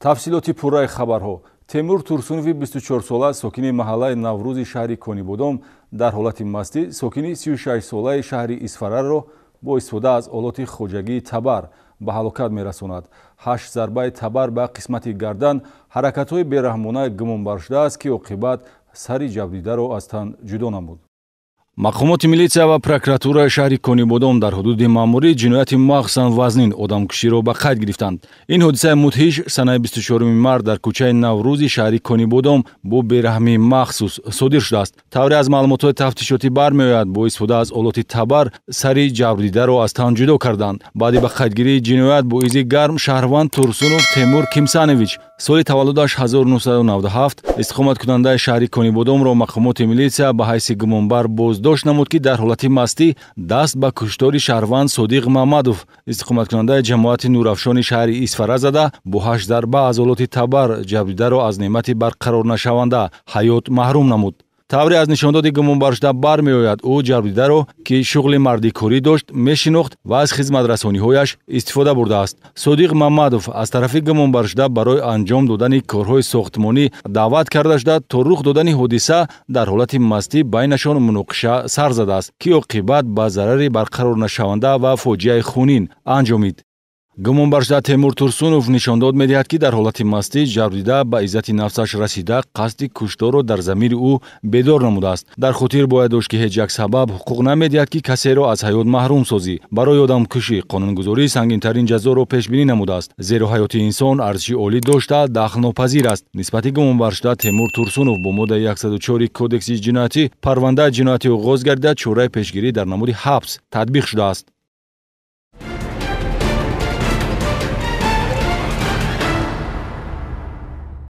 تفصیلات پورای خبرها تیمور تورسونوفی 24 ساله ساکن محله نوروزی شهری کنیبودام در حالت مستی ساکن 36 ساله شهری اسفاره را با استفاده از آلات خوجگی تبر به هلاکت میرساند. 8 ضربه تبر به قسمت گردن حرکت های بیرحمانه گمان بر شده است که عاقبت سری جبریده را از تن جدا نمود. مقامات ملیسیا و پروکراتورای شهری کنیبودام در حدود ماموری جنایت مغزن وزنین آدمکشی را به قید گرفتند. این حادثه مدهش سنه 24 مارس در کوچه نوروزی شهری کنیبودام با بیرحمی مخصوص صادر شده است. طوری از معلومات تفتیشاتی برمی‌آید با استفاده از آلات تبر سری جبردیده را از تن جدا کردند. بعد به قیدگیری جنایت با ایزی گرم شهروند تورسونوف تیمور کیمسانویچ سال تولدش 1997 استقامت کننده شهری کنیبودام را مقامات ملیسیا به حیث گمانبر باز داشت نمود که در حالت مستی دست به کشتار شهروند صادق محمدوف استقامت کننده جماعت نورافشان شهری اسفاره زده با 8 ضربه از آلات تبر جبریده را از نعمت برقرار نشونده حیات محروم نمود. طوری از نشانداد گمانبر شده برمیآید او جبریده را که شغل مردیکوری داشت میشناخت و از خدمت رسانی‌هایش استفاده برده است. صادق محمدوف از طرف گمانبر شده برای انجام دادن کارهای ساختمانی دعوت کرده شده تا رخ دادن حادثه در حالت مستی بینشان مناقشه سر زده است که عاقبت به ضرر برقرار نشونده و فاجعه خونین انجامید. گمانبر شده تیمور تورسونوف نشانداد می‌دهد که در حالت مستی جبریده به عزت نفسش رسیده قصد کشتار را در ضمیر او بیدار نموده است. در خاطر باید داشت که هیچ یک سبب حقوق نمی‌دهد که کسی را از حیات محروم سازی. برای آدمکشی قانونگذاری سنگین‌ترین جزا را پیش بینی نموده است، زیرا حیات انسان ارزش عالی داشته دخل‌ناپذیر است. نسبت گمانبر شده تیمور تورسونوف با ماده 104 کودکس جنایتی پرونده جنایتی آغاز گردیده چاره پیشگیری در نمود حبس تطبیق شده است.